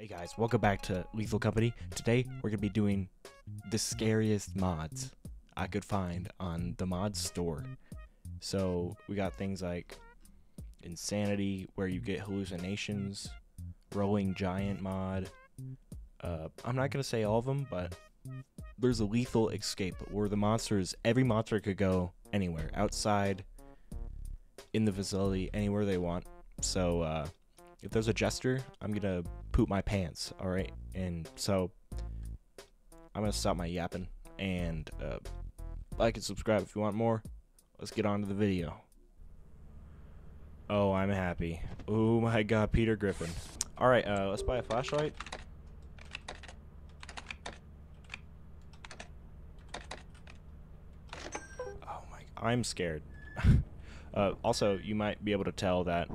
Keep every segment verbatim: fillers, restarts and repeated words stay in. Hey guys, welcome back to Lethal Company. Today we're gonna be doing the scariest mods I could find on the mod store. So we got things like Insanity, where you get hallucinations, Rolling Giant mod. Uh, I'm not gonna say all of them, but there's a Lethal Escape where the monsters, every monster could go anywhere, outside, in the facility, anywhere they want. So uh, if there's a Jester, I'm gonna poop my pants, all right? And so I'm gonna stop my yapping and uh, like and subscribe if you want more. Let's get on to the video. Oh, I'm happy. Oh my god, Peter Griffin. All right, uh, let's buy a flashlight. Oh my, I'm scared. uh, also, you might be able to tell that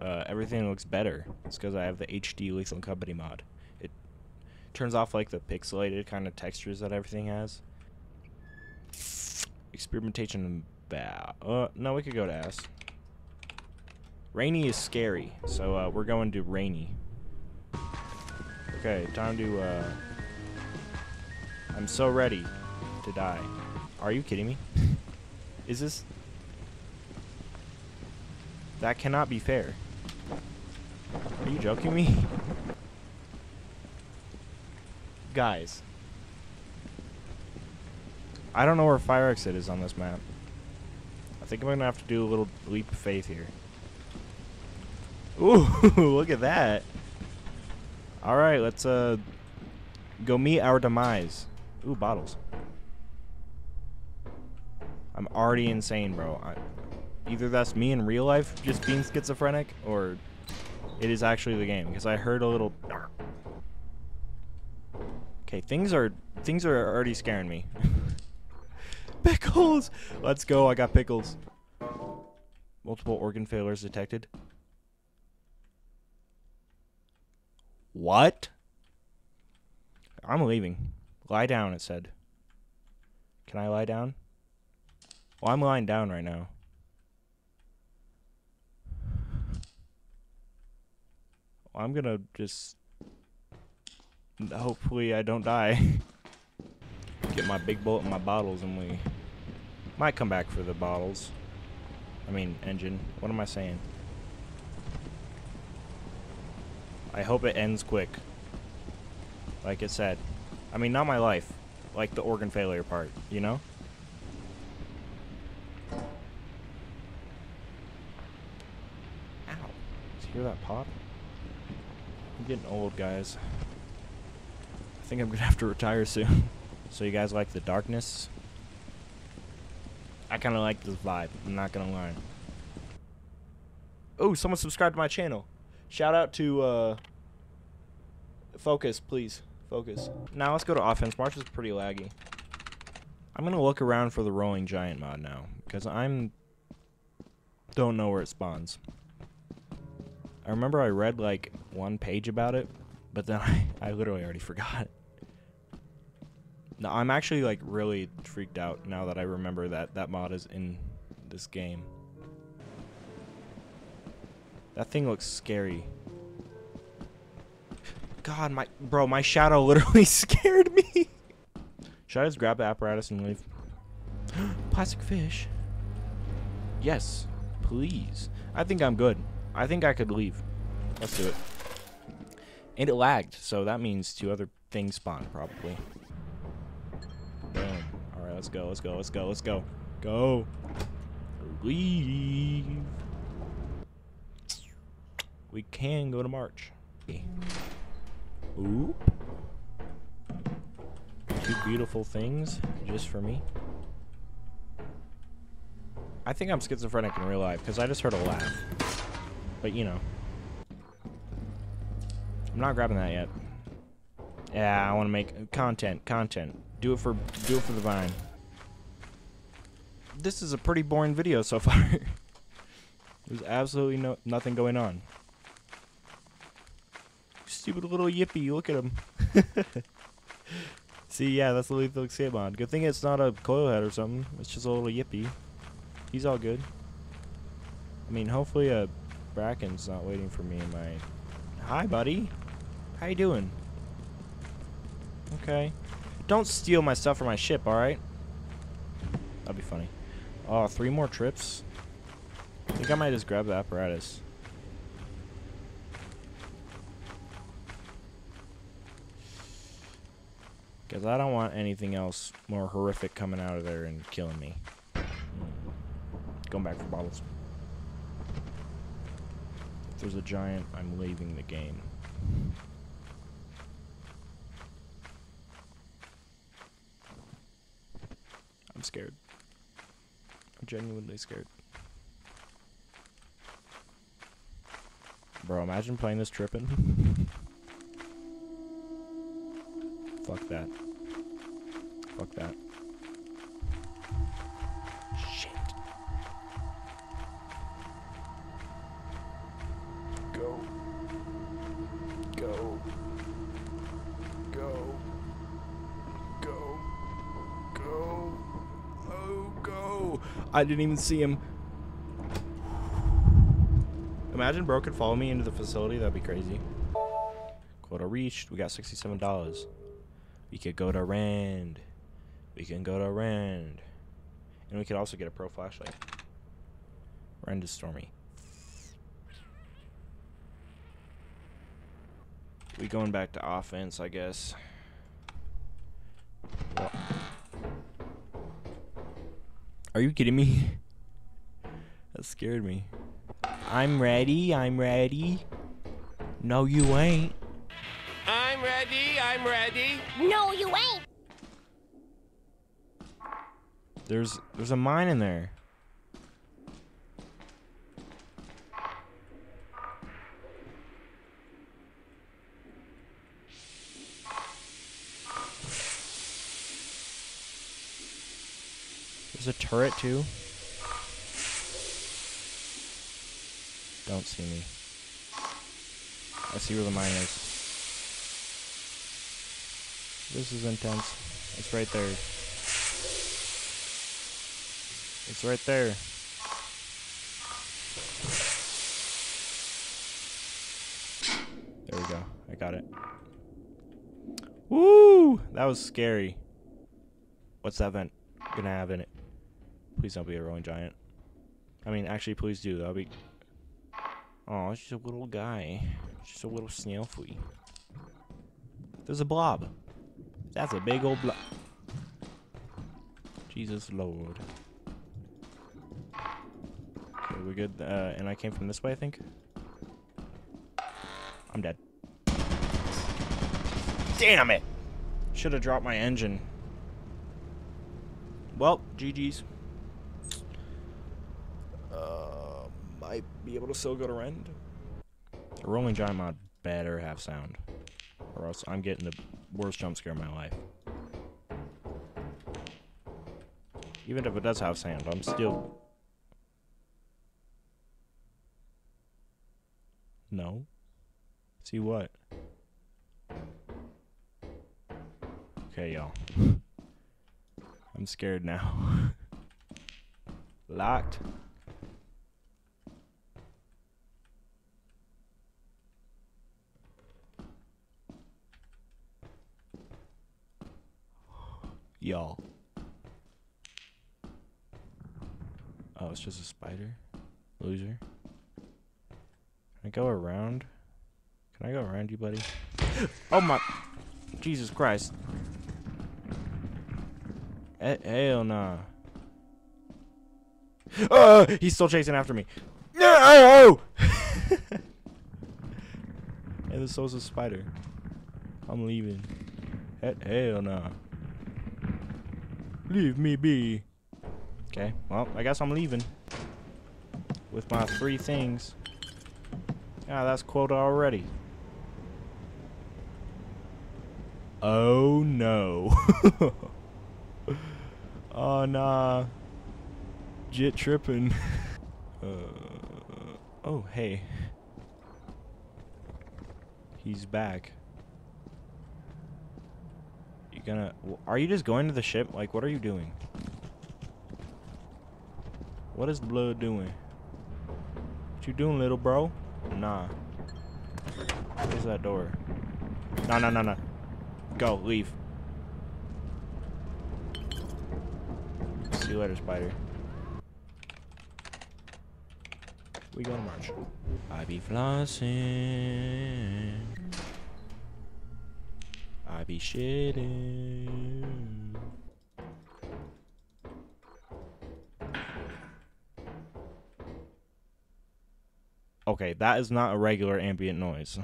Uh, everything looks better. It's because I have the H D Lethal Company mod. It turns off like the pixelated kind of textures that everything has. Experimentation about. Uh, no, we could go to S. Rainy is scary, so uh, we're going to Rainy. Okay, time to. Uh, I'm so ready to die. Are you kidding me? Is this? That cannot be fair. Are you joking me? Guys. I don't know where fire exit is on this map. I think I'm gonna have to do a little leap of faith here. Ooh, look at that. Alright, let's uh go meet our demise. Ooh, bottles. I'm already insane, bro. I Either that's me in real life just being schizophrenic, or it is actually the game, because I heard a little. Okay, things are things are already scaring me. Pickles! Let's go, I got pickles. Multiple organ failures detected. What? I'm leaving. Lie down, it said. Can I lie down? Well, I'm lying down right now. I'm gonna just hopefully I don't die. Get my big bolt and my bottles, and we might come back for the bottles. I mean engine. What am I saying? I hope it ends quick. Like it said. I mean, not my life. Like the organ failure part, you know? Ow. Did you hear that pop? I'm getting old, guys. I think I'm gonna have to retire soon. So you guys like the darkness? I kinda like this vibe, I'm not gonna lie. Oh, someone subscribed to my channel. Shout out to uh Focus, please. Focus. Now let's go to offense. March is pretty laggy. I'm gonna look around for the Rolling Giant mod now, because I'm don't know where it spawns. I remember I read like one page about it, but then I, I literally already forgot. No, I'm actually like really freaked out now that I remember that that mod is in this game. That thing looks scary. God, my bro, my shadow literally scared me. Should I just grab the apparatus and leave? Plastic fish. Yes, please. I think I'm good. I think I could leave. Let's do it. And it lagged, so that means two other things spawned, probably. Boom. Alright, let's go, let's go, let's go, let's go. Go. Leave. We can go to March. Oop. Two beautiful things just for me. I think I'm schizophrenic in real life, because I just heard a laugh. But, you know. I'm not grabbing that yet. Yeah, I want to make content, content. Do it for do it for the vine. This is a pretty boring video so far. There's absolutely no nothing going on. Stupid little yippee, look at him. See, yeah, that's the Lethal Escape mod. Good thing it's not a coil head or something. It's just a little yippee. He's all good. I mean, hopefully a Bracken's not waiting for me in my... Hi, buddy. How you doing? Okay. Don't steal my stuff from my ship, alright? That'd be funny. Oh, three more trips. I think I might just grab the apparatus. Because I don't want anything else more horrific coming out of there and killing me. Going back for bottles. If there's a giant, I'm leaving the game. I'm scared. I'm genuinely scared. Bro, imagine playing this tripping. Fuck that. Fuck that. Shit. Go. Go. Go. Go. Go. Oh, go. I didn't even see him. Imagine bro could follow me into the facility. That'd be crazy. Quota reached. We got sixty-seven dollars. We could go to Rand. We can go to Rand. And we could also get a pro flashlight. Rand is stormy. We going back to offense, I guess. Well, are you kidding me? That scared me. I'm ready. I'm ready. No, you ain't. I'm ready, I'm ready. No, you ain't. There's there's a mine in there. There's a turret too. Don't see me. I see where the mine is. This is intense. It's right there. It's right there. There we go. I got it. Woo! That was scary. What's that vent gonna have in it? Please don't be a rolling giant. I mean, actually, please do. That'll be... Oh, it's just a little guy. It's just a little snail fooey. There's a blob. That's a big old block. Jesus Lord. Okay, we're good. Uh, and I came from this way, I think. I'm dead. Damn it! Should have dropped my engine. Well, G G's. Uh, might be able to still go to Rend. The Rolling Giant mod better have sound. Or else I'm getting the worst jump scare of my life. Even if it does have sound, I'm still... No? See what? Okay, y'all. I'm scared now. Locked. Y'all. Oh, it's just a spider? Loser. Can I go around? Can I go around you, buddy? Oh my... Jesus Christ. E hell nah. Oh, he's still chasing after me. No! And hey, this was a spider. I'm leaving. E hell nah. Leave me be. Okay, well, I guess I'm leaving. With my three things. Ah, that's quota already. Oh, no. Oh, nah. Jit tripping. uh, oh, hey. He's back. Gonna are you just going to the ship? Like, what are you doing? What is blood doing? What you doing, little bro? Nah. Where's that door? No, no, no, no. Go, leave. See you later, spider. We gonna march. I be flossing. I be shitting. Okay, that is not a regular ambient noise.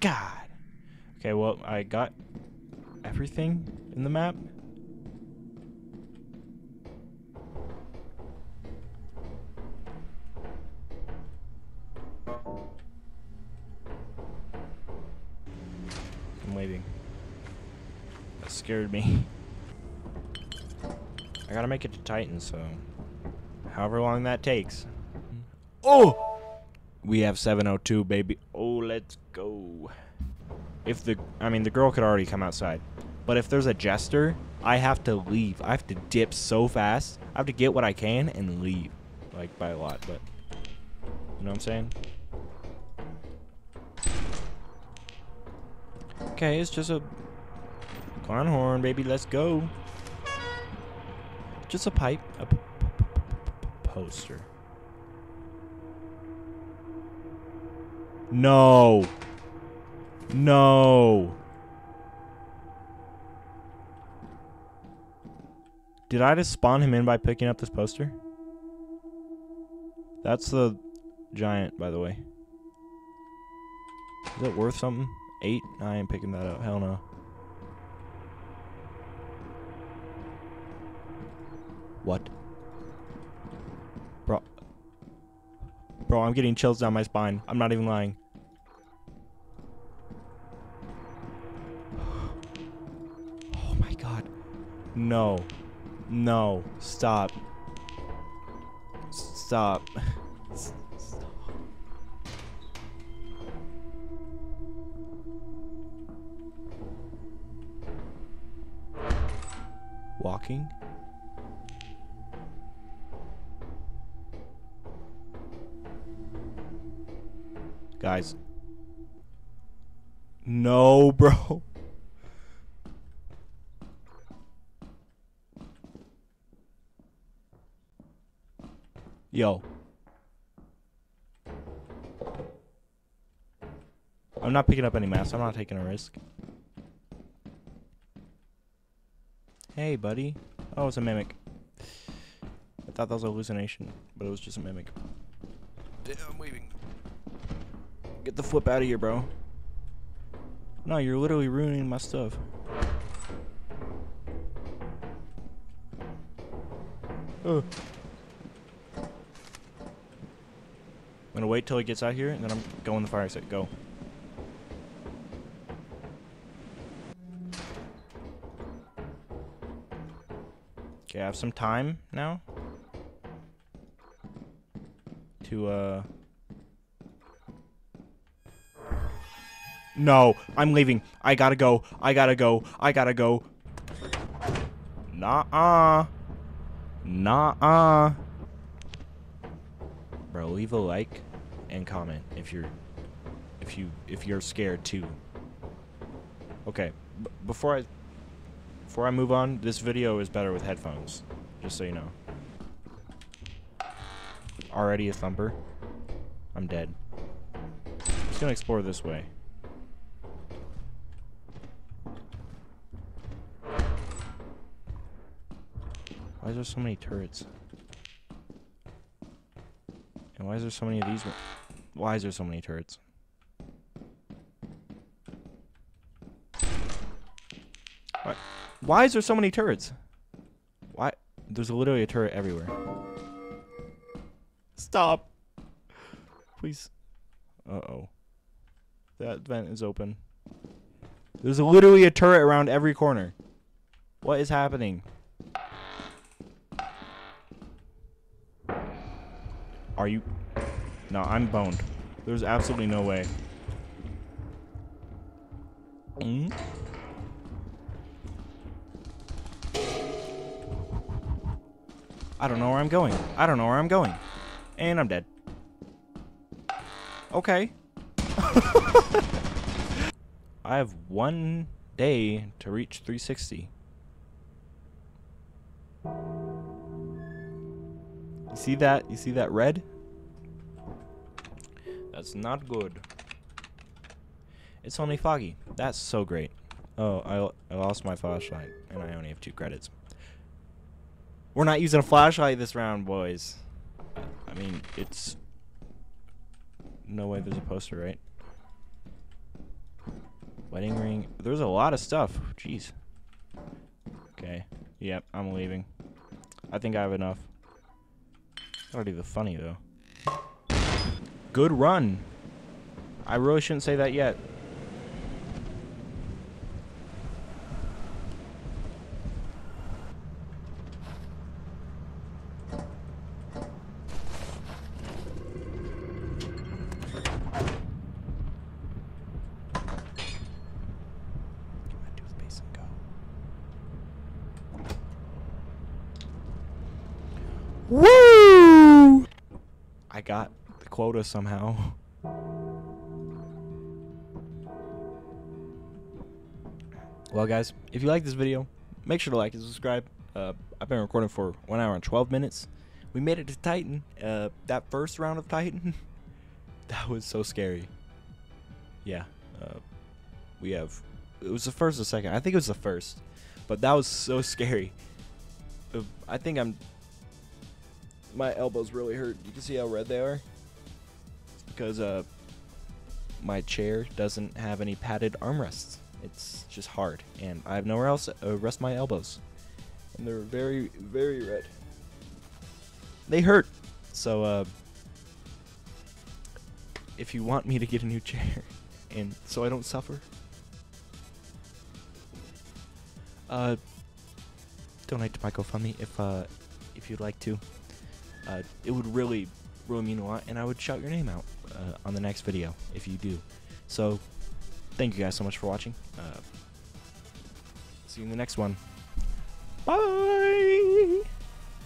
God. Okay, well, I got everything in the map. I'm waving. That scared me. I gotta make it to Titan, so however long that takes. Oh! We have seven oh two, baby. Oh, let's go. If the, I mean, the girl could already come outside. But if there's a Jester, I have to leave. I have to dip so fast. I have to get what I can and leave. Like, by a lot, but... You know what I'm saying? Okay, it's just a... clown horn, baby. Let's go. Just a pipe. A p p p p poster. No! No. Did I just spawn him in by picking up this poster? That's the giant, by the way. Is it worth something? Eight? I ain't picking that up. Hell no. What? Bro. Bro, I'm getting chills down my spine. I'm not even lying. No, no, stop, stop, stop. Walking? Guys. No, bro. Yo. I'm not picking up any masks. I'm not taking a risk. Hey, buddy. Oh, it's a mimic. I thought that was a hallucination, but it was just a mimic. Damn, I'm waving. Get the flip out of here, bro. No, you're literally ruining my stuff. Ugh. I'm gonna wait till he gets out here, and then I'm going the fire exit. Go. Okay, I have some time now to, uh... No, I'm leaving. I gotta go. I gotta go. I gotta go. Nah-uh. Nah-uh. Bro, leave a like and comment if you're if you if you're scared too. Okay, B before I before I move on, this video is better with headphones, just so you know. Already a thumper. I'm dead. I'm just gonna explore this way. Why is there so many turrets? Why is there so many of these? Why is there so many turrets? Why, why is there so many turrets? Why? There's literally a turret everywhere. Stop. Please. Uh-oh. That vent is open. There's literally a turret around every corner. What is happening? Are you... No, I'm boned. There's absolutely no way. Mm? I don't know where I'm going. I don't know where I'm going. And I'm dead. Okay. I have one day to reach three sixty. You see that? You see that red? That's not good. It's only foggy. That's so great. Oh, I, I lost my flashlight, and I only have two credits. We're not using a flashlight this round, boys. I mean, it's... No way there's a poster, right? Wedding ring. There's a lot of stuff. Jeez. Okay. Yep, I'm leaving. I think I have enough. Not even funny, though. Good run. I really shouldn't say that yet. Woo! I got the quota somehow. Well, guys, if you like this video, make sure to like and subscribe. Uh, I've been recording for one hour and twelve minutes. We made it to Titan. Uh, that first round of Titan, that was so scary. Yeah, uh, we have. It was the first or second. I think it was the first, but that was so scary. Uh, I think I'm. My elbows really hurt. You can see how red they are. It's because uh, my chair doesn't have any padded armrests. It's just hard, and I have nowhere else to rest my elbows. And they're very, very red. They hurt. So, uh, if you want me to get a new chair, and so I don't suffer, uh, donate to my GoFundMe if uh, if you'd like to. Uh, it would really, really mean a lot, and I would shout your name out uh, on the next video if you do. So, thank you guys so much for watching. Uh, see you in the next one. Bye!